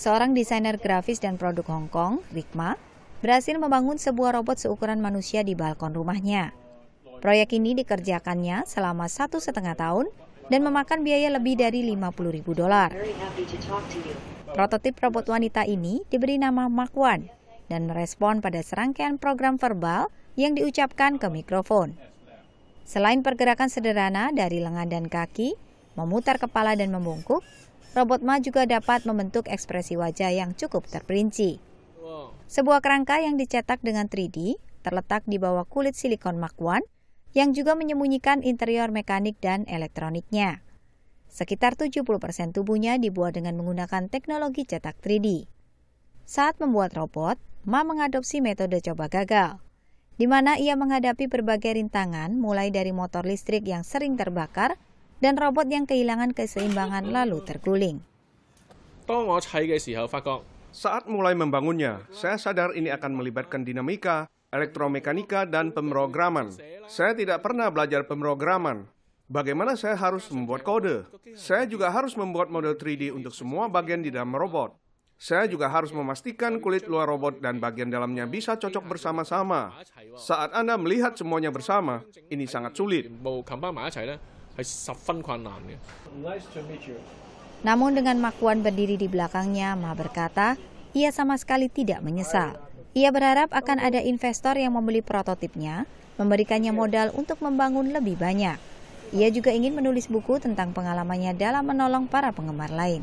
Seorang desainer grafis dan produk Hong Kong, Rikma, berhasil membangun sebuah robot seukuran manusia di balkon rumahnya. Proyek ini dikerjakannya selama 1,5 tahun dan memakan biaya lebih dari $50.000. Prototip robot wanita ini diberi nama Mark 1 dan merespon pada serangkaian program verbal yang diucapkan ke mikrofon. Selain pergerakan sederhana dari lengan dan kaki, memutar kepala dan membungkuk, robot Ma juga dapat membentuk ekspresi wajah yang cukup terperinci. Sebuah kerangka yang dicetak dengan 3D terletak di bawah kulit silikon Mark 1 yang juga menyembunyikan interior mekanik dan elektroniknya. Sekitar 70% tubuhnya dibuat dengan menggunakan teknologi cetak 3D. Saat membuat robot, Ma mengadopsi metode coba gagal, di mana ia menghadapi berbagai rintangan mulai dari motor listrik yang sering terbakar dan robot yang kehilangan keseimbangan lalu terguling. Saat mulai membangunnya, saya sadar ini akan melibatkan dinamika, elektromekanika, dan pemrograman. Saya tidak pernah belajar pemrograman. Bagaimana saya harus membuat kode? Saya juga harus membuat model 3D untuk semua bagian di dalam robot. Saya juga harus memastikan kulit luar robot dan bagian dalamnya bisa cocok bersama-sama. Saat Anda melihat semuanya bersama, ini sangat sulit. Namun dengan Mark 1 berdiri di belakangnya, Ma berkata, ia sama sekali tidak menyesal. Ia berharap akan ada investor yang membeli prototipnya, memberikannya modal untuk membangun lebih banyak. Ia juga ingin menulis buku tentang pengalamannya dalam menolong para penggemar lain.